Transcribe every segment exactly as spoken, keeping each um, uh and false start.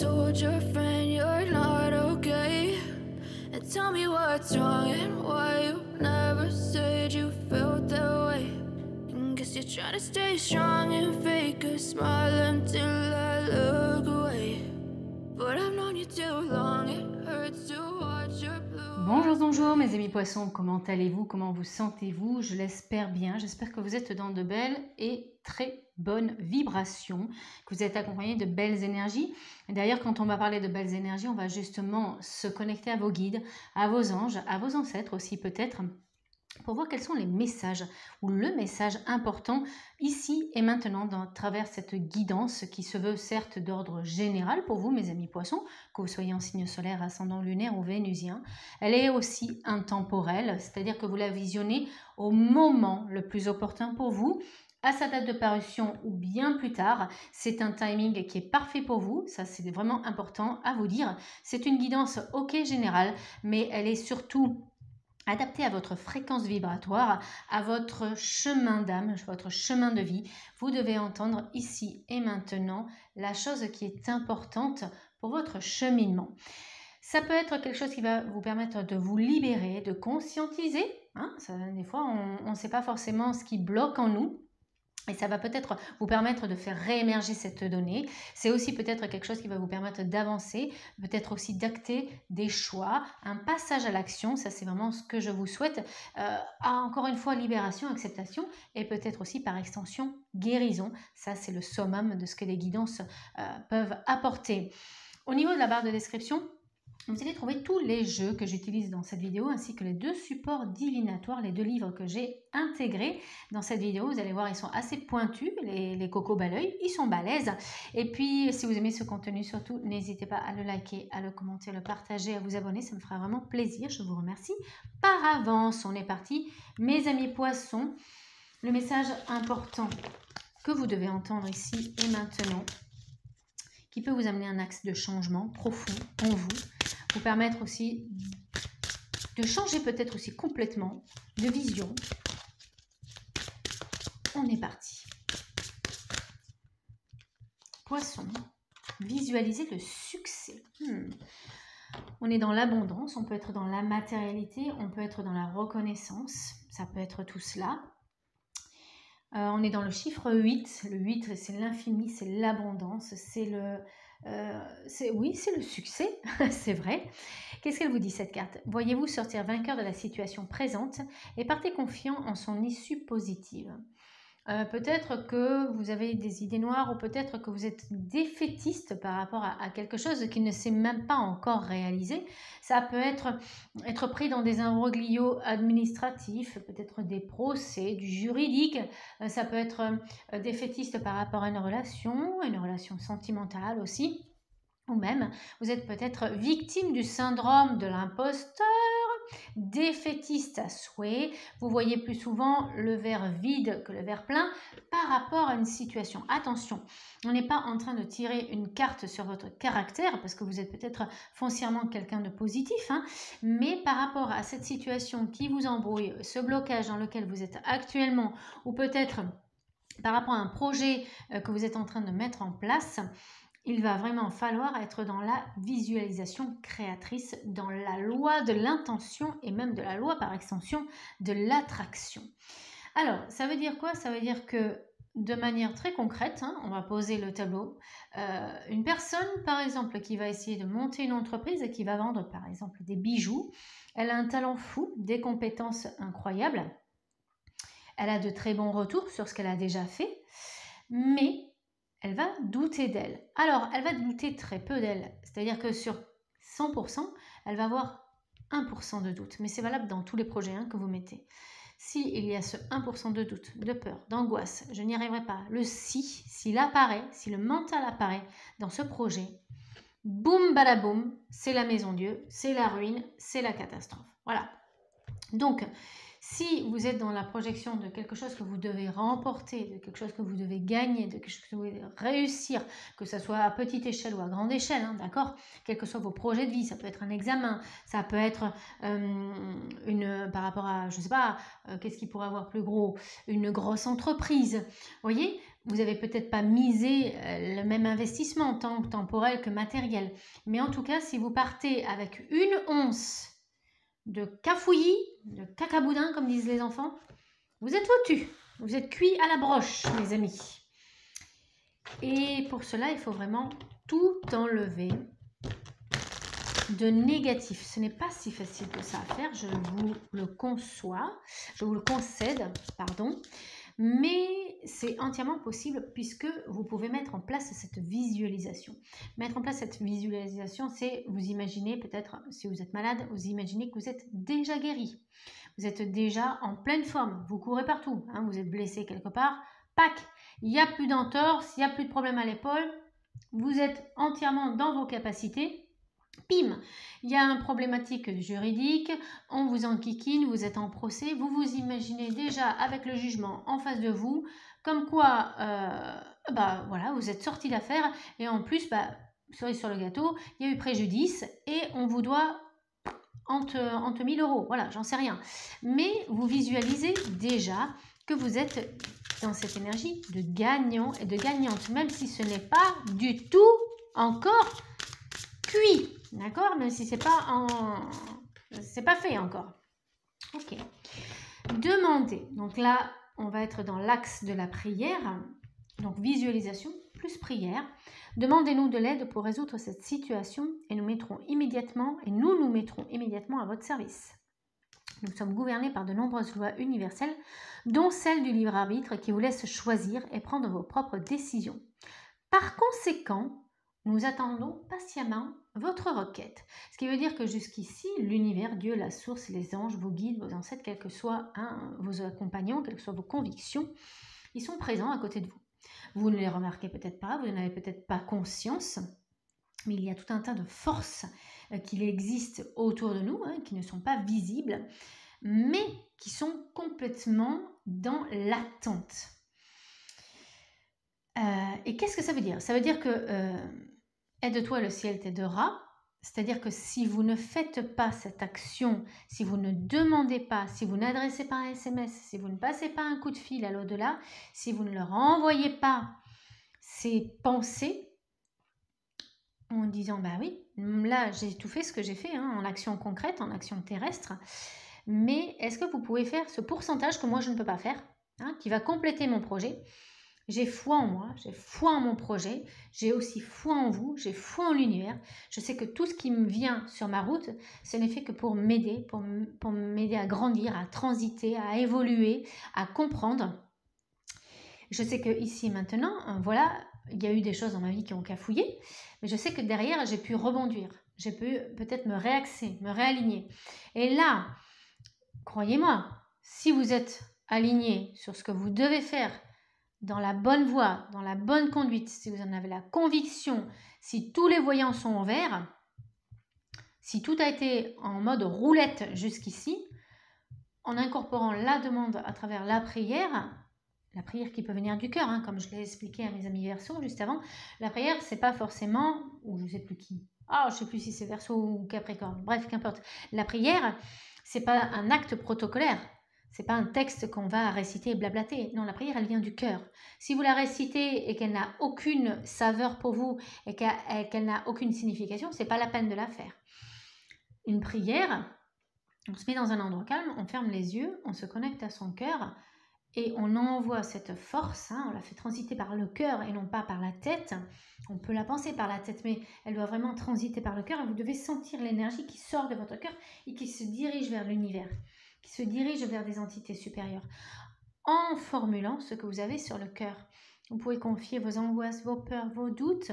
told your friend you're not okay, and tell me what's wrong and why you never said you felt that way. And guess you're trying to stay strong and fake a smile until I look away, but I've known you too long, it hurts to watch your blue. Bonjour, bonjour mes amis poissons, comment allez-vous, comment vous sentez-vous? Je l'espère bien, j'espère que vous êtes dans de belles et très bonnes vibrations, que vous êtes accompagnés de belles énergies. D'ailleurs, quand on va parler de belles énergies, on va justement se connecter à vos guides, à vos anges, à vos ancêtres aussi peut-être, pour voir quels sont les messages ou le message important ici et maintenant à travers cette guidance qui se veut certes d'ordre général pour vous mes amis poissons, que vous soyez en signe solaire, ascendant lunaire ou vénusien. Elle est aussi intemporelle, c'est-à-dire que vous la visionnez au moment le plus opportun pour vous, à sa date de parution ou bien plus tard. C'est un timing qui est parfait pour vous, ça c'est vraiment important à vous dire. C'est une guidance ok générale, mais elle est surtout adapté à votre fréquence vibratoire, à votre chemin d'âme, votre chemin de vie. Vous devez entendre ici et maintenant la chose qui est importante pour votre cheminement. Ça peut être quelque chose qui va vous permettre de vous libérer, de conscientiser. Hein, ça, des fois, on ne sait pas forcément ce qui bloque en nous. Et ça va peut-être vous permettre de faire réémerger cette donnée. C'est aussi peut-être quelque chose qui va vous permettre d'avancer, peut-être aussi d'acter des choix, un passage à l'action. Ça, c'est vraiment ce que je vous souhaite. Euh, encore une fois, libération, acceptation et peut-être aussi par extension, guérison. Ça, c'est le summum de ce que les guidances euh, peuvent apporter. Au niveau de la barre de description, vous allez trouver tous les jeux que j'utilise dans cette vidéo ainsi que les deux supports divinatoires, les deux livres que j'ai intégrés dans cette vidéo. Vous allez voir, ils sont assez pointus, les, les cocos balœils, ils sont balèzes. Et puis, si vous aimez ce contenu, surtout, n'hésitez pas à le liker, à le commenter, à le partager, à vous abonner. Ça me fera vraiment plaisir. Je vous remercie par avance. On est parti, mes amis poissons. Le message important que vous devez entendre ici et maintenant, qui peut vous amener un axe de changement profond en vous, vous permettre aussi de changer peut-être aussi complètement de vision. On est parti. Poisson, visualiser le succès. Hmm. On est dans l'abondance, on peut être dans la matérialité, on peut être dans la reconnaissance, ça peut être tout cela. Euh, on est dans le chiffre huit. Le huit, c'est l'infini, c'est l'abondance, c'est le... Euh, oui, c'est le succès, c'est vrai. Qu'est-ce qu'elle vous dit cette carte? Voyez-vous sortir vainqueur de la situation présente et partez confiant en son issue positive. Euh, peut-être que vous avez des idées noires ou peut-être que vous êtes défaitiste par rapport à, à quelque chose qui ne s'est même pas encore réalisé. Ça peut être, être pris dans des imbroglios administratifs, peut-être des procès, du juridique. Euh, ça peut être euh, défaitiste par rapport à une relation, une relation sentimentale aussi. Ou même, vous êtes peut-être victime du syndrome de l'imposteur, défaitiste à souhait. Vous voyez plus souvent le verre vide que le verre plein par rapport à une situation. Attention, on n'est pas en train de tirer une carte sur votre caractère parce que vous êtes peut-être foncièrement quelqu'un de positif, hein, mais par rapport à cette situation qui vous embrouille, ce blocage dans lequel vous êtes actuellement, ou peut-être par rapport à un projet que vous êtes en train de mettre en place, il va vraiment falloir être dans la visualisation créatrice, dans la loi de l'intention et même de la loi par extension de l'attraction. Alors, ça veut dire quoi? Ça veut dire que de manière très concrète, hein, on va poser le tableau, euh, une personne par exemple qui va essayer de monter une entreprise et qui va vendre par exemple des bijoux, elle a un talent fou, des compétences incroyables, elle a de très bons retours sur ce qu'elle a déjà fait, mais elle va douter d'elle. Alors, elle va douter très peu d'elle. C'est-à-dire que sur cent pour cent, elle va avoir un pour cent de doute. Mais c'est valable dans tous les projets hein, que vous mettez. S'il y a ce un pour cent de doute, de peur, d'angoisse, je n'y arriverai pas, le si, s'il apparaît, si le mental apparaît dans ce projet, boum, badaboum, c'est la maison Dieu, c'est la ruine, c'est la catastrophe. Voilà. Donc, si vous êtes dans la projection de quelque chose que vous devez remporter, de quelque chose que vous devez gagner, de quelque chose que vous devez réussir, que ce soit à petite échelle ou à grande échelle, hein, d'accord? Quels que soient vos projets de vie, ça peut être un examen, ça peut être euh, une, par rapport à, je ne sais pas, euh, qu'est-ce qui pourrait avoir plus gros, une grosse entreprise, vous voyez? Vous n'avez peut-être pas misé le même investissement, tant temporel que matériel. Mais en tout cas, si vous partez avec une once de cafouillis, de cacaboudin, comme disent les enfants, vous êtes foutus. Vous êtes cuits à la broche, mes amis. Et pour cela, il faut vraiment tout enlever de négatif. Ce n'est pas si facile que ça à faire, je vous le conçois, je vous le concède, pardon. Mais c'est entièrement possible puisque vous pouvez mettre en place cette visualisation. Mettre en place cette visualisation, c'est vous imaginez peut-être, si vous êtes malade, vous imaginez que vous êtes déjà guéri. Vous êtes déjà en pleine forme, vous courez partout, hein, vous êtes blessé quelque part, pac, il n'y a plus d'entorse, il n'y a plus de problème à l'épaule, vous êtes entièrement dans vos capacités. Pim, il y a une problématique juridique, on vous enquiquine, vous êtes en procès, vous vous imaginez déjà avec le jugement en face de vous, comme quoi, euh, bah voilà, vous êtes sorti d'affaire et en plus, bah, cerise sur le gâteau, il y a eu préjudice et on vous doit entre, entre mille euros, voilà, j'en sais rien. Mais vous visualisez déjà que vous êtes dans cette énergie de gagnant et de gagnante, même si ce n'est pas du tout encore cuit. D'accord, même si c'est pas en... c'est pas fait encore. Ok. Demandez. Donc là, on va être dans l'axe de la prière. Donc visualisation plus prière. Demandez-nous de l'aide pour résoudre cette situation et nous mettrons immédiatement et nous nous mettrons immédiatement à votre service. Nous sommes gouvernés par de nombreuses lois universelles, dont celle du libre arbitre qui vous laisse choisir et prendre vos propres décisions. Par conséquent, nous attendons patiemment votre requête. Ce qui veut dire que jusqu'ici, l'univers, Dieu, la source, les anges, vos guides, vos ancêtres, quels que soient hein, vos accompagnants, quelles que soient vos convictions, ils sont présents à côté de vous. Vous ne les remarquez peut-être pas, vous n'en avez peut-être pas conscience, mais il y a tout un tas de forces euh, qui existent autour de nous, hein, qui ne sont pas visibles, mais qui sont complètement dans l'attente. Euh, et qu'est-ce que ça veut dire? Ça veut dire que... Euh, Aide-toi, le ciel t'aidera. C'est-à-dire que si vous ne faites pas cette action, si vous ne demandez pas, si vous n'adressez pas un S M S, si vous ne passez pas un coup de fil à l'au-delà, si vous ne leur envoyez pas ces pensées en disant « bah oui, là j'ai tout fait ce que j'ai fait hein, en action concrète, en action terrestre, mais est-ce que vous pouvez faire ce pourcentage que moi je ne peux pas faire, hein, qui va compléter mon projet ? J'ai foi en moi, j'ai foi en mon projet, j'ai aussi foi en vous, j'ai foi en l'univers. Je sais que tout ce qui me vient sur ma route, ce n'est fait que pour m'aider, pour m'aider à grandir, à transiter, à évoluer, à comprendre. Je sais que ici et maintenant, voilà, il y a eu des choses dans ma vie qui ont cafouillé, mais je sais que derrière, j'ai pu rebondir, j'ai pu peut-être me réaxer, me réaligner. Et là, croyez-moi, si vous êtes aligné sur ce que vous devez faire, dans la bonne voie, dans la bonne conduite, si vous en avez la conviction, si tous les voyants sont en vert, si tout a été en mode roulette jusqu'ici, en incorporant la demande à travers la prière, la prière qui peut venir du cœur, hein, comme je l'ai expliqué à mes amis Verseau juste avant, la prière, c'est pas forcément, ou je ne sais plus qui, ah, je ne sais plus si c'est Verseau ou Capricorne, bref, qu'importe. La prière, c'est pas un acte protocolaire. C'est pas un texte qu'on va réciter et blablater. Non, la prière, elle vient du cœur. Si vous la récitez et qu'elle n'a aucune saveur pour vous et qu'elle n'a aucune signification, c'est pas la peine de la faire. Une prière, on se met dans un endroit calme, on ferme les yeux, on se connecte à son cœur et on envoie cette force, hein, on la fait transiter par le cœur et non pas par la tête. On peut la penser par la tête, mais elle doit vraiment transiter par le cœur et vous devez sentir l'énergie qui sort de votre cœur et qui se dirige vers l'univers, qui se dirige vers des entités supérieures, en formulant ce que vous avez sur le cœur. Vous pouvez confier vos angoisses, vos peurs, vos doutes,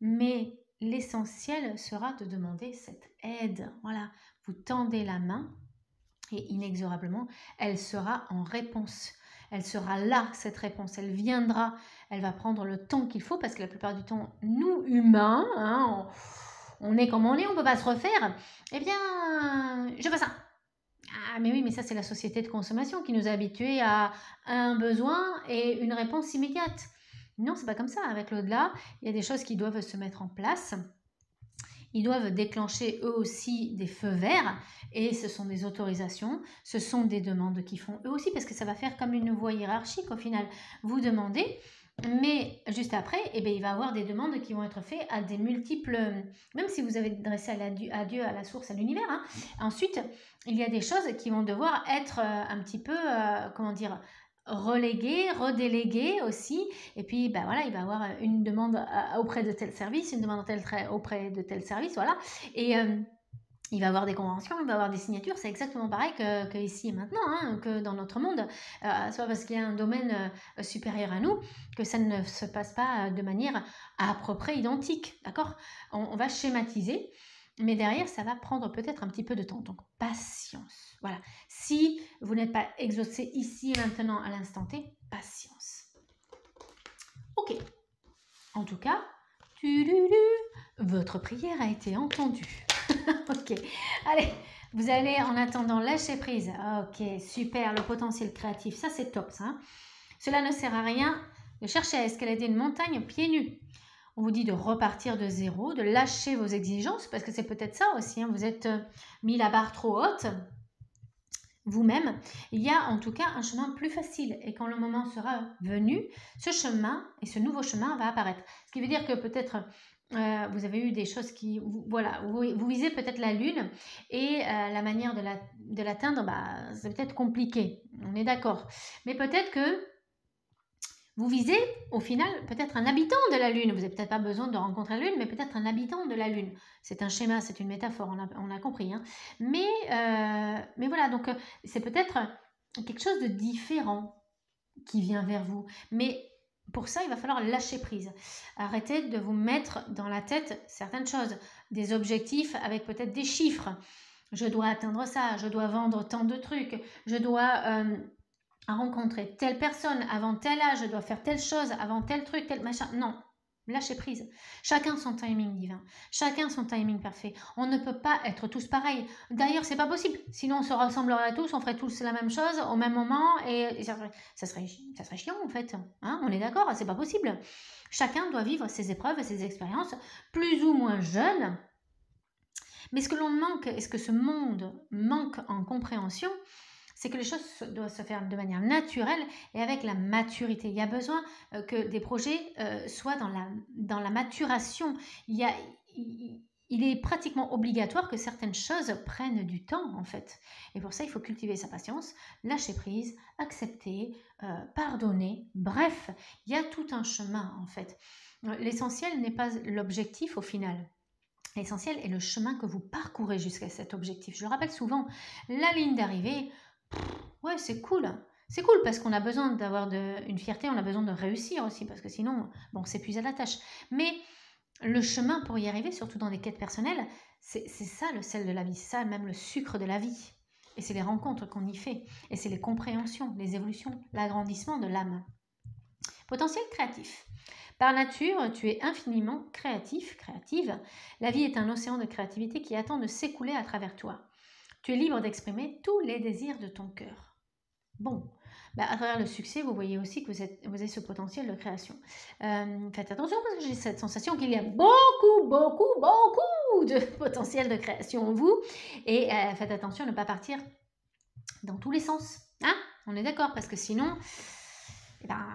mais l'essentiel sera de demander cette aide. Voilà, vous tendez la main et inexorablement, elle sera en réponse. Elle sera là, cette réponse, elle viendra, elle va prendre le temps qu'il faut parce que la plupart du temps, nous humains, hein, on, on est comme on est, on ne peut pas se refaire. Eh bien, je fais ça. Ah mais oui, mais ça c'est la société de consommation qui nous a habitués à un besoin et une réponse immédiate. Non, c'est pas comme ça. Avec l'au-delà, il y a des choses qui doivent se mettre en place. Ils doivent déclencher eux aussi des feux verts et ce sont des autorisations, ce sont des demandes qu'ils font eux aussi parce que ça va faire comme une voie hiérarchique au final. Vous demandez Mais juste après, eh bien, il va y avoir des demandes qui vont être faites à des multiples, même si vous avez dressé à, la, à Dieu, à la source, à l'univers. Hein. Ensuite, il y a des choses qui vont devoir être un petit peu, euh, comment dire, reléguées, redéléguées aussi. Et puis, ben voilà, il va y avoir une demande auprès de tel service, une demande auprès de tel service, voilà. Et... Euh, il va y avoir des conventions, il va y avoir des signatures, c'est exactement pareil que, que ici et maintenant, hein, que dans notre monde. Euh, soit parce qu'il y a un domaine euh, supérieur à nous, que ça ne se passe pas de manière à peu près identique, d'accord? on, on va schématiser, mais derrière, ça va prendre peut-être un petit peu de temps. Donc, patience, voilà. Si vous n'êtes pas exaucé ici et maintenant à l'instant T, patience. Ok. En tout cas, tu-lu-lu, votre prière a été entendue. Ok, allez, vous allez en attendant lâcher prise. Ok, super, le potentiel créatif, ça c'est top ça. Cela ne sert à rien de chercher à escalader une montagne pieds nus. On vous dit de repartir de zéro, de lâcher vos exigences, parce que c'est peut-être ça aussi, hein. Vous êtes mis la barre trop haute vous-même. Il y a en tout cas un chemin plus facile, et quand le moment sera venu, ce chemin et ce nouveau chemin va apparaître. Ce qui veut dire que peut-être... Euh, vous avez eu des choses qui... Vous, voilà, vous, vous visez peut-être la lune et euh, la manière de la, de l'atteindre, bah, c'est peut-être compliqué, on est d'accord. Mais peut-être que vous visez au final peut-être un habitant de la lune. Vous n'avez peut-être pas besoin de rencontrer la lune, mais peut-être un habitant de la lune. C'est un schéma, c'est une métaphore, on a, on a compris. Hein. Mais, euh, mais voilà, donc c'est peut-être quelque chose de différent qui vient vers vous. Mais... pour ça, il va falloir lâcher prise. Arrêtez de vous mettre dans la tête certaines choses, des objectifs avec peut-être des chiffres. Je dois atteindre ça, je dois vendre tant de trucs, je dois euh, rencontrer telle personne avant tel âge, je dois faire telle chose avant tel truc, tel machin. Non, lâchez prise. Chacun son timing divin, chacun son timing parfait. On ne peut pas être tous pareils. D'ailleurs, c'est pas possible. Sinon, on se rassemblerait tous, on ferait tous la même chose au même moment et ça serait, ça serait, ça serait chiant en fait. Hein, on est d'accord, c'est pas possible. Chacun doit vivre ses épreuves, ses expériences, plus ou moins jeunes. Mais ce que l'on manque, et ce que ce monde manque en compréhension, c'est que les choses doivent se faire de manière naturelle et avec la maturité. Il y a besoin que des projets soient dans la, dans la maturation. Il, y a, il est pratiquement obligatoire que certaines choses prennent du temps, en fait. Et pour ça, il faut cultiver sa patience, lâcher prise, accepter, euh, pardonner. Bref, il y a tout un chemin, en fait. L'essentiel n'est pas l'objectif au final. L'essentiel est le chemin que vous parcourez jusqu'à cet objectif. Je le rappelle souvent, la ligne d'arrivée... Ouais, c'est cool. C'est cool parce qu'on a besoin d'avoir une fierté, on a besoin de réussir aussi parce que sinon, bon, on s'épuise à la tâche. Mais le chemin pour y arriver, surtout dans des quêtes personnelles, c'est ça le sel de la vie, ça même le sucre de la vie. Et c'est les rencontres qu'on y fait. Et c'est les compréhensions, les évolutions, l'agrandissement de l'âme. Potentiel créatif. Par nature, tu es infiniment créatif, créative. La vie est un océan de créativité qui attend de s'écouler à travers toi. Tu es libre d'exprimer tous les désirs de ton cœur. Bon, bah à travers le succès, vous voyez aussi que vous, êtes, vous avez ce potentiel de création. Euh, faites attention parce que j'ai cette sensation qu'il y a beaucoup, beaucoup, beaucoup de potentiel de création en vous. Et euh, faites attention à ne pas partir dans tous les sens. Hein? On est d'accord parce que sinon, eh ben,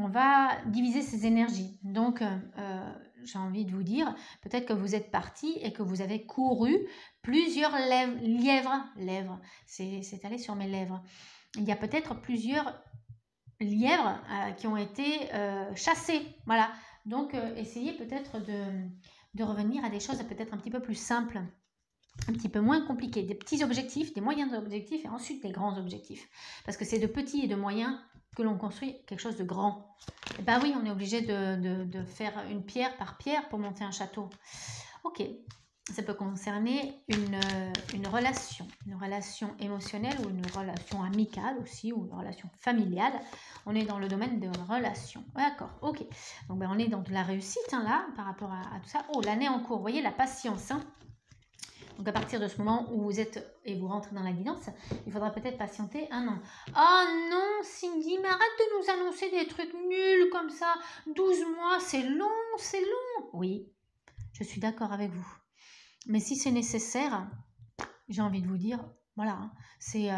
on va diviser ses énergies. Donc, euh, j'ai envie de vous dire, peut-être que vous êtes parti et que vous avez couru plusieurs lèvres, lièvres, lèvres, c'est allé sur mes lèvres. Il y a peut-être plusieurs lièvres euh, qui ont été euh, chassés, voilà. Donc, euh, essayez peut-être de, de revenir à des choses peut-être un petit peu plus simples, un petit peu moins compliquées, des petits objectifs, des moyens objectifs et ensuite des grands objectifs. Parce que c'est de petits et de moyens que l'on construit quelque chose de grand. Et ben oui, on est obligé de, de, de faire une pierre par pierre pour monter un château. Ok, ça peut concerner une, une relation, une relation émotionnelle ou une relation amicale aussi, ou une relation familiale. On est dans le domaine de relations. D'accord, ok. Donc ben on est dans de la réussite hein, là, par rapport à, à tout ça. Oh, l'année en cours, vous voyez la patience hein. Donc, à partir de ce moment où vous êtes et vous rentrez dans la guidance, il faudra peut-être patienter un an. Oh non, Cindy, mais arrête de nous annoncer des trucs nuls comme ça. douze mois, c'est long, c'est long. Oui, je suis d'accord avec vous. Mais si c'est nécessaire, j'ai envie de vous dire, voilà, hein, c'est euh,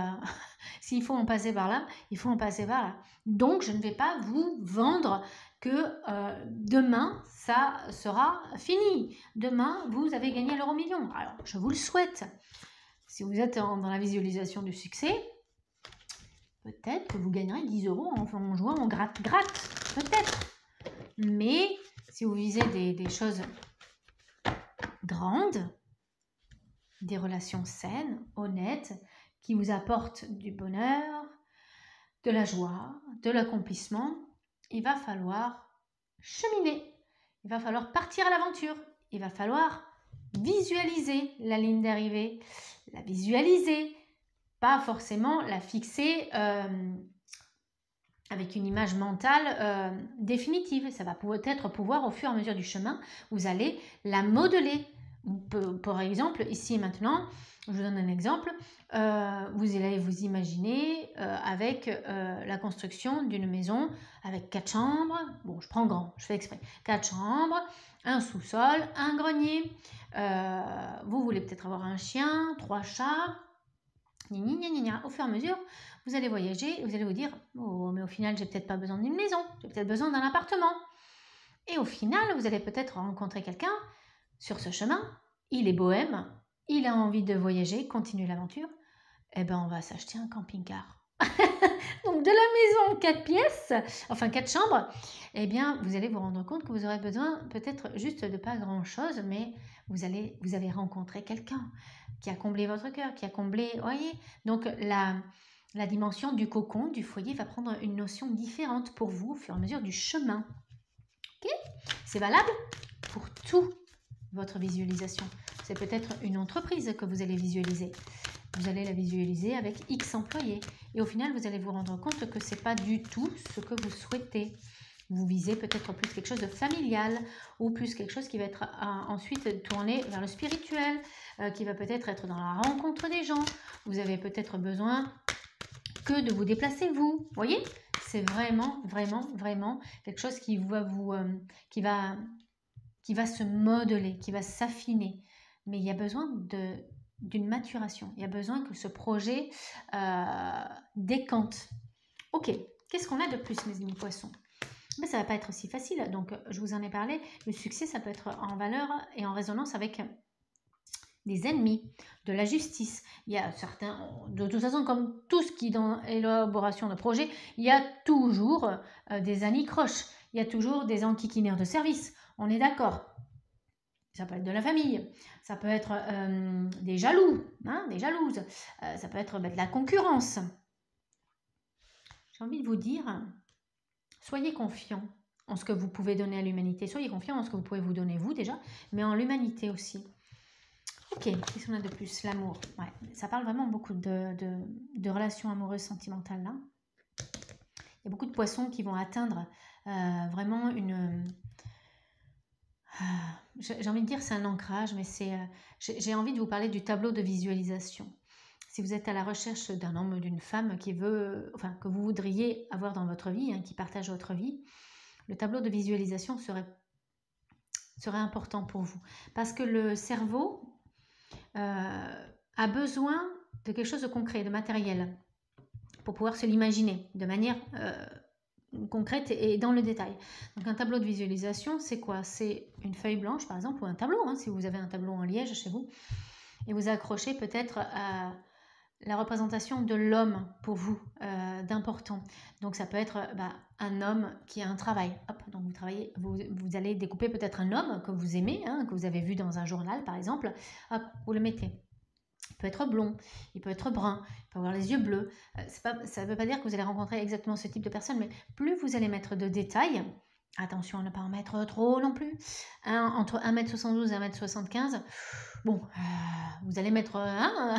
s'il faut en passer par là, il faut en passer par là. Donc, je ne vais pas vous vendre que euh, demain, ça sera fini. Demain, vous avez gagné à l'euro million. Alors, je vous le souhaite. Si vous êtes dans la visualisation du succès, peut-être que vous gagnerez dix euros en, en jouant en gratte-gratte. Peut-être. Mais si vous visez des, des choses grandes, des relations saines, honnêtes, qui vous apportent du bonheur, de la joie, de l'accomplissement, il va falloir cheminer. Il va falloir partir à l'aventure. Il va falloir visualiser la ligne d'arrivée. La visualiser. Pas forcément la fixer euh, avec une image mentale euh, définitive. Ça va peut-être pouvoir, au fur et à mesure du chemin, vous allez la modeler. Par exemple, ici et maintenant, je vous donne un exemple, euh, vous allez vous imaginer euh, avec euh, la construction d'une maison avec quatre chambres, bon je prends grand, je fais exprès, quatre chambres, un sous-sol, un grenier, euh, vous voulez peut-être avoir un chien, trois chats, gna gna gna gna. Au fur et à mesure, vous allez voyager et vous allez vous dire, oh mais au final j'ai peut-être pas besoin d'une maison, j'ai peut-être besoin d'un appartement. Et au final, vous allez peut-être rencontrer quelqu'un. Sur ce chemin, il est bohème, il a envie de voyager, continue l'aventure, eh ben on va s'acheter un camping-car. Donc de la maison quatre pièces, enfin quatre chambres, eh bien vous allez vous rendre compte que vous aurez besoin peut-être juste de pas grand-chose, mais vous, allez, vous avez rencontré quelqu'un qui a comblé votre cœur, qui a comblé, voyez, donc la, la dimension du cocon, du foyer va prendre une notion différente pour vous au fur et à mesure du chemin. Ok ? C'est valable pour tout. Votre visualisation. C'est peut-être une entreprise que vous allez visualiser. Vous allez la visualiser avec X employés. Et au final, vous allez vous rendre compte que ce n'est pas du tout ce que vous souhaitez. Vous visez peut-être plus quelque chose de familial ou plus quelque chose qui va être euh, ensuite tourné vers le spirituel, euh, qui va peut-être être dans la rencontre des gens. Vous avez peut-être besoin que de vous déplacer, vous. Vous voyez? C'est vraiment, vraiment, vraiment quelque chose qui va vous... Euh, qui va qui va se modeler, qui va s'affiner. Mais il y a besoin d'une maturation. Il y a besoin que ce projet euh, décante. Ok, qu'est-ce qu'on a de plus, mes amis poissons? Mais ça ne va pas être aussi facile. Donc, je vous en ai parlé. Le succès, ça peut être en valeur et en résonance avec des ennemis, de la justice. Il y a certains... De toute façon, comme tout ce qui est dans l'élaboration de projet, il y a toujours euh, des anicroches. Il y a toujours des enquiquineurs de service. On est d'accord. Ça peut être de la famille, ça peut être euh, des jaloux, hein, des jalouses, euh, ça peut être ben, de la concurrence. J'ai envie de vous dire, soyez confiants en ce que vous pouvez donner à l'humanité. Soyez confiants en ce que vous pouvez vous donner vous déjà, mais en l'humanité aussi. Ok, qu'est-ce qu'on a de plus? L'amour. Ouais, ça parle vraiment beaucoup de, de, de relations amoureuses, sentimentales là. Il y a beaucoup de poissons qui vont atteindre euh, vraiment une... J'ai envie de dire c'est un ancrage, mais c'est euh, j'ai envie de vous parler du tableau de visualisation. Si vous êtes à la recherche d'un homme ou d'une femme qui veut, enfin, que vous voudriez avoir dans votre vie, hein, qui partage votre vie, le tableau de visualisation serait, serait important pour vous. Parce que le cerveau euh, a besoin de quelque chose de concret, de matériel, pour pouvoir se l'imaginer de manière... Euh, concrète et dans le détail. Donc un tableau de visualisation, c'est quoi? C'est une feuille blanche par exemple, ou un tableau, hein, si vous avez un tableau en liège chez vous, et vous accrochez peut-être à la représentation de l'homme pour vous, euh, d'important. Donc ça peut être bah, un homme qui a un travail. Hop, donc vous, travaillez, vous, vous allez découper peut-être un homme que vous aimez, hein, que vous avez vu dans un journal par exemple, hop, vous le mettez. Il peut être blond, il peut être brun, il peut avoir les yeux bleus. Pas, ça ne veut pas dire que vous allez rencontrer exactement ce type de personne, mais plus vous allez mettre de détails, attention à ne pas en mettre trop non plus, hein, entre un mètre soixante-douze et un mètre soixante-quinze, bon, euh, vous allez mettre... Hein,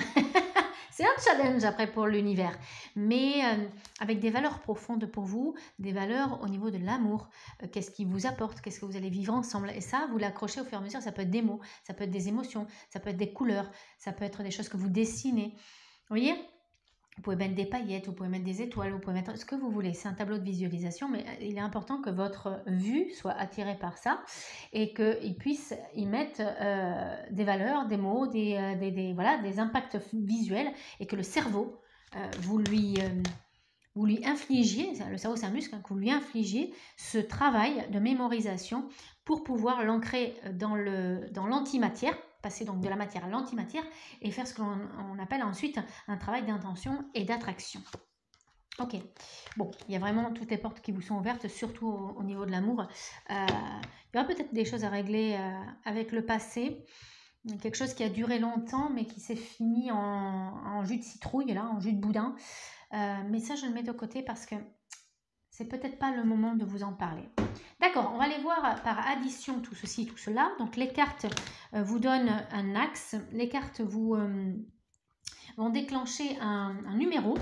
c'est un challenge après pour l'univers, mais euh, avec des valeurs profondes pour vous, des valeurs au niveau de l'amour, euh, qu'est-ce qui vous apporte, qu'est-ce que vous allez vivre ensemble, et ça vous l'accrochez au fur et à mesure, ça peut être des mots, ça peut être des émotions, ça peut être des couleurs, ça peut être des choses que vous dessinez, vous voyez, vous pouvez mettre des paillettes, vous pouvez mettre des étoiles, vous pouvez mettre ce que vous voulez, c'est un tableau de visualisation, mais il est important que votre vue soit attirée par ça, et qu'il puisse y mettre euh, des valeurs, des mots, des, euh, des, des, voilà, des impacts visuels, et que le cerveau, euh, vous, lui, euh, vous lui infligiez, le cerveau c'est un muscle, hein, que vous lui infligiez ce travail de mémorisation pour pouvoir l'ancrer dans le, dans l'antimatière, passer donc de la matière à l'antimatière et faire ce que l'on appelle ensuite un travail d'intention et d'attraction. Ok, bon, il y a vraiment toutes les portes qui vous sont ouvertes, surtout au, au niveau de l'amour. Euh, il y aura peut-être des choses à régler euh, avec le passé, quelque chose qui a duré longtemps mais qui s'est fini en, en jus de citrouille, là, en jus de boudin. Euh, mais ça, je le mets de côté parce que c'est peut-être pas le moment de vous en parler. D'accord, on va aller voir par addition tout ceci, tout cela. Donc, les cartes euh, vous donnent un axe, les cartes vous euh, vont déclencher un, un numéro.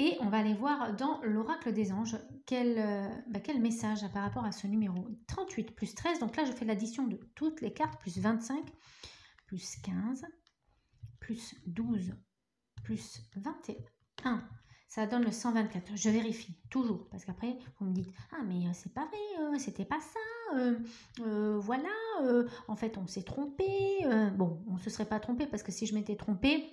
Et on va aller voir dans l'oracle des anges quel, euh, bah quel message par rapport à ce numéro. trente-huit plus treize, donc là je fais l'addition de toutes les cartes, plus vingt-cinq, plus quinze, plus douze, plus vingt et un. Ça donne le cent vingt-quatre. Je vérifie toujours parce qu'après vous me dites « Ah mais c'est pas vrai, euh, c'était pas ça, euh, euh, voilà, euh, en fait on s'est trompé. Euh, » Bon, on ne se serait pas trompé parce que si je m'étais trompée,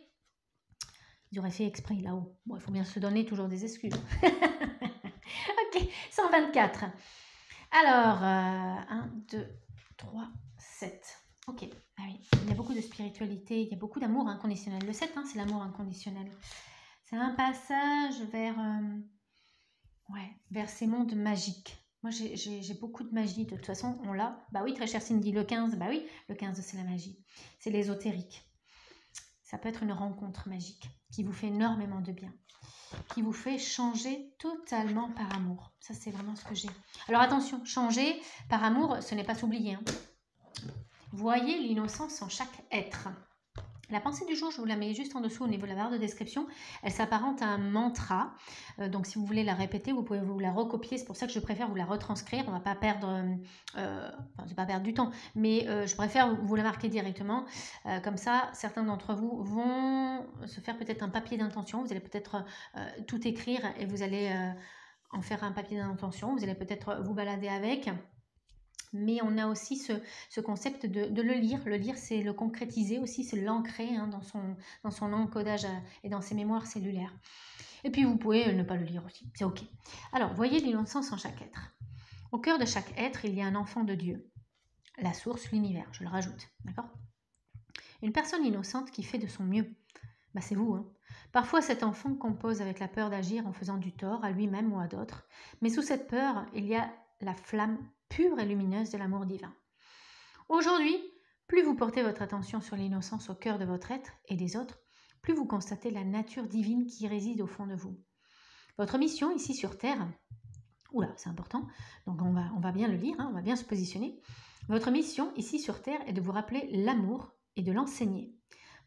ils auraient fait exprès là-haut. Bon, il faut bien se donner toujours des excuses. Ok, cent vingt-quatre. Alors, euh, un, deux, trois, sept. Ok, ah oui. Il y a beaucoup de spiritualité, il y a beaucoup d'amour inconditionnel. Le sept, hein, c'est l'amour inconditionnel. C'est un passage vers, euh, ouais, vers ces mondes magiques. Moi, j'ai beaucoup de magie. De toute façon, on l'a. Bah oui, très chère Cindy, le quinze, bah oui, le quinze, c'est la magie. C'est l'ésotérique. Ça peut être une rencontre magique qui vous fait énormément de bien, qui vous fait changer totalement par amour. Ça, c'est vraiment ce que j'ai. Alors attention, changer par amour, ce n'est pas s'oublier. Hein. Voyez l'innocence en chaque être. La pensée du jour, je vous la mets juste en dessous au niveau de la barre de description. Elle s'apparente à un mantra. Euh, donc, si vous voulez la répéter, vous pouvez vous la recopier. C'est pour ça que je préfère vous la retranscrire. On ne va pas perdre, euh, enfin, pas perdre du temps, mais euh, je préfère vous la marquer directement. Euh, comme ça, certains d'entre vous vont se faire peut-être un papier d'intention. Vous allez peut-être euh, tout écrire et vous allez euh, en faire un papier d'intention. Vous allez peut-être vous balader avec. Mais on a aussi ce, ce concept de, de le lire. Le lire, c'est le concrétiser aussi, c'est l'ancrer hein, dans, son, dans son encodage à, et dans ses mémoires cellulaires. Et puis, vous pouvez ne pas le lire aussi, c'est ok. Alors, voyez l'innocence en chaque être. Au cœur de chaque être, il y a un enfant de Dieu. La source, l'univers, je le rajoute, d'accord? Une personne innocente qui fait de son mieux. Bah, c'est vous, hein. Parfois, cet enfant compose avec la peur d'agir en faisant du tort à lui-même ou à d'autres. Mais sous cette peur, il y a la flamme pure et lumineuse de l'amour divin. Aujourd'hui, plus vous portez votre attention sur l'innocence au cœur de votre être et des autres, plus vous constatez la nature divine qui réside au fond de vous. Votre mission ici sur Terre, oula, c'est important, donc on va, on va bien le lire, hein, on va bien se positionner. Votre mission ici sur Terre est de vous rappeler l'amour et de l'enseigner.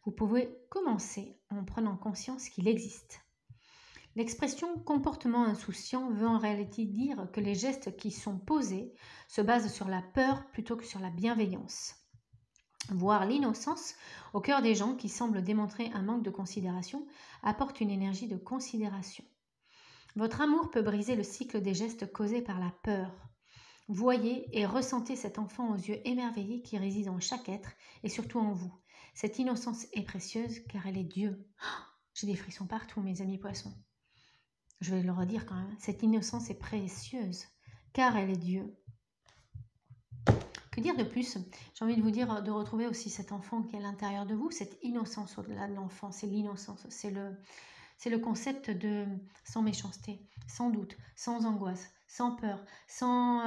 Vous pouvez commencer en prenant conscience qu'il existe. L'expression « comportement insouciant » veut en réalité dire que les gestes qui sont posés se basent sur la peur plutôt que sur la bienveillance. Voir l'innocence au cœur des gens qui semblent démontrer un manque de considération apporte une énergie de considération. Votre amour peut briser le cycle des gestes causés par la peur. Voyez et ressentez cet enfant aux yeux émerveillés qui réside en chaque être et surtout en vous. Cette innocence est précieuse car elle est Dieu. Oh, j'ai des frissons partout, mes amis poissons. Je vais le redire quand même. Cette innocence est précieuse, car elle est Dieu. Que dire de plus? J'ai envie de vous dire de retrouver aussi cet enfant qui est à l'intérieur de vous, cette innocence au-delà de l'enfant, c'est l'innocence, c'est le, c'est le concept de sans méchanceté, sans doute, sans angoisse, sans peur, sans,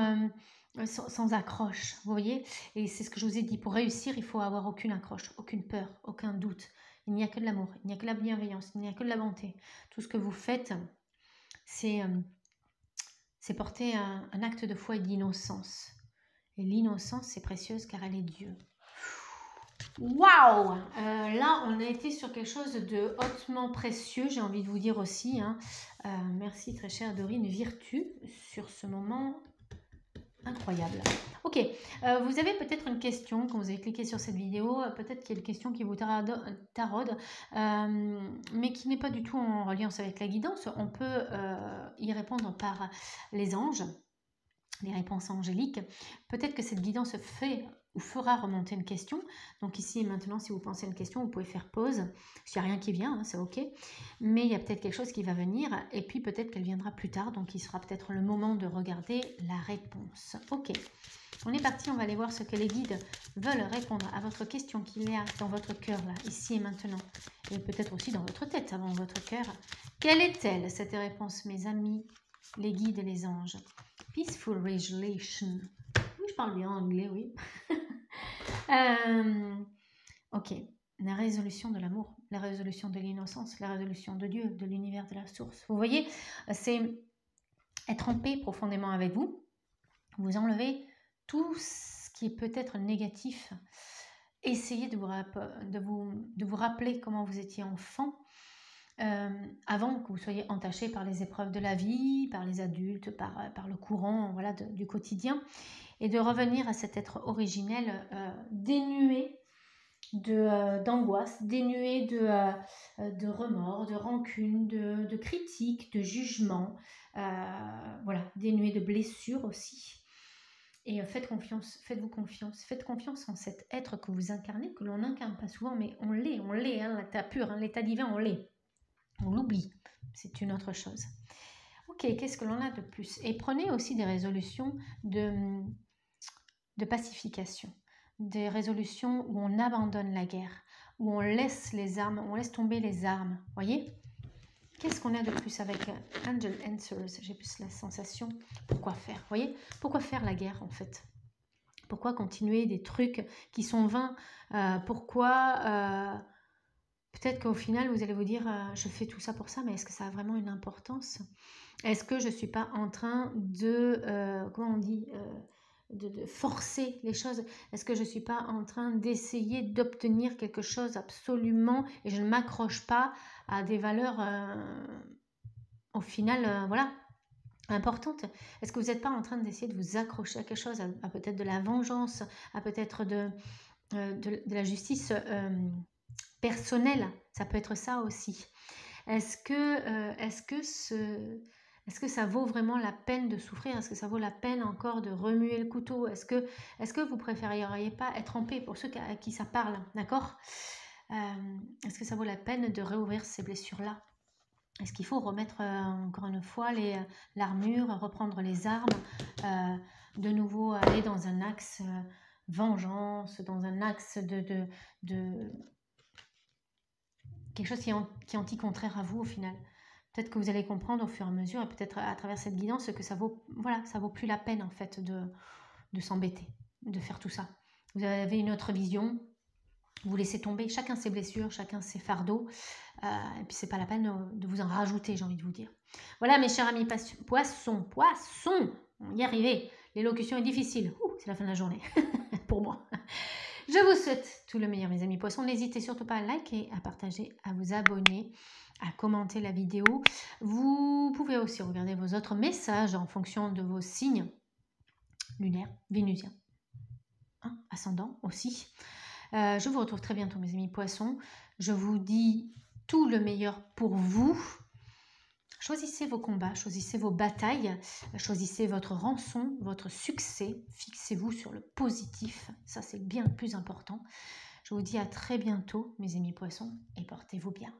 euh, sans, sans accroche, vous voyez? Et c'est ce que je vous ai dit, pour réussir, il faut avoir aucune accroche, aucune peur, aucun doute. Il n'y a que de l'amour, il n'y a que de la bienveillance, il n'y a que de la bonté. Tout ce que vous faites... c'est euh, porter un, un acte de foi et d'innocence. Et l'innocence est précieuse car elle est Dieu. Waouh! Là, on a été sur quelque chose de hautement précieux, j'ai envie de vous dire aussi. Hein. Euh, merci très chère Dorine, Virtu, sur ce moment incroyable. Ok, euh, vous avez peut-être une question quand vous avez cliqué sur cette vidéo, peut-être qu'il y a une question qui vous taraude, euh, mais qui n'est pas du tout en reliance avec la guidance. On peut euh, y répondre par les anges, les réponses angéliques. Peut-être que cette guidance fait vous fera remonter une question. Donc ici et maintenant, si vous pensez à une question, vous pouvez faire pause. S'il n'y a rien qui vient, hein, c'est ok. Mais il y a peut-être quelque chose qui va venir et puis peut-être qu'elle viendra plus tard. Donc il sera peut-être le moment de regarder la réponse. Ok, on est parti. On va aller voir ce que les guides veulent répondre à votre question qu'il y a dans votre cœur, là, ici et maintenant. Et peut-être aussi dans votre tête, avant votre cœur. Quelle est-elle, cette réponse, mes amis, les guides et les anges? Peaceful Resolution. Je parle bien anglais, oui. euh, ok, la résolution de l'amour, la résolution de l'innocence, la résolution de Dieu, de l'univers, de la source. Vous voyez, c'est être en paix profondément avec vous. Vous enlevez tout ce qui est peut-être négatif. Essayez de vous, de, vous, de vous rappeler comment vous étiez enfant. Euh, avant que vous soyez entaché par les épreuves de la vie, par les adultes, par, par le courant, voilà, de, du quotidien, et de revenir à cet être originel euh, dénué d'angoisse, euh, dénué de, euh, de remords, de rancune, de, de critiques, de jugements, euh, voilà, dénué de blessures aussi. Et euh, faites confiance, faites-vous confiance, faites confiance en cet être que vous incarnez, que l'on n'incarne pas souvent, mais on l'est, on l'est, hein, l'état pur, hein, l'état divin, on l'est. On l'oublie, c'est une autre chose. Ok, qu'est-ce que l'on a de plus? Et prenez aussi des résolutions de, de pacification, des résolutions où on abandonne la guerre, où on laisse les armes, on laisse tomber les armes, voyez? Qu'est-ce qu'on a de plus avec Angel Answers? J'ai plus la sensation, pourquoi faire, voyez? Pourquoi faire la guerre en fait? Pourquoi continuer des trucs qui sont vains? euh, Pourquoi... Euh, Peut-être qu'au final, vous allez vous dire, euh, je fais tout ça pour ça, mais est-ce que ça a vraiment une importance? Est-ce que je ne suis pas en train de, euh, comment on dit, euh, de, de forcer les choses? Est-ce que je ne suis pas en train d'essayer d'obtenir quelque chose absolument et je ne m'accroche pas à des valeurs, euh, au final, euh, voilà, importantes? Est-ce que vous n'êtes pas en train d'essayer de vous accrocher à quelque chose, à, à peut-être de la vengeance, à peut-être de, euh, de, de la justice euh, personnel, ça peut être ça aussi. Est-ce que, euh, est-ce que, ce, est-ce que ça vaut vraiment la peine de souffrir? Est-ce que ça vaut la peine encore de remuer le couteau? Est-ce que, est-ce que vous préféreriez pas être en paix pour ceux à qui ça parle, d'accord? euh, Est-ce que ça vaut la peine de réouvrir ces blessures-là? Est-ce qu'il faut remettre euh, encore une fois les, l'armure, reprendre les armes, euh, de nouveau aller dans un axe euh, vengeance, dans un axe de... de, de quelque chose qui est anti-contraire à vous au final. Peut-être que vous allez comprendre au fur et à mesure et peut-être à travers cette guidance que ça vaut, voilà, ça vaut plus la peine en fait de, de s'embêter, de faire tout ça. Vous avez une autre vision, vous laissez tomber chacun ses blessures, chacun ses fardeaux euh, et puis c'est pas la peine de vous en rajouter, j'ai envie de vous dire. Voilà mes chers amis poissons, poissons, on y est arrivé. L'élocution est difficile, c'est la fin de la journée pour moi. Je vous souhaite tout le meilleur mes amis poissons. N'hésitez surtout pas à liker, à partager, à vous abonner, à commenter la vidéo. Vous pouvez aussi regarder vos autres messages en fonction de vos signes lunaires, vénusiens, hein, ascendants aussi. Euh, je vous retrouve très bientôt mes amis poissons. Je vous dis tout le meilleur pour vous. Choisissez vos combats, choisissez vos batailles, choisissez votre rançon, votre succès. Fixez-vous sur le positif, ça c'est bien le plus important. Je vous dis à très bientôt mes amis poissons et portez-vous bien.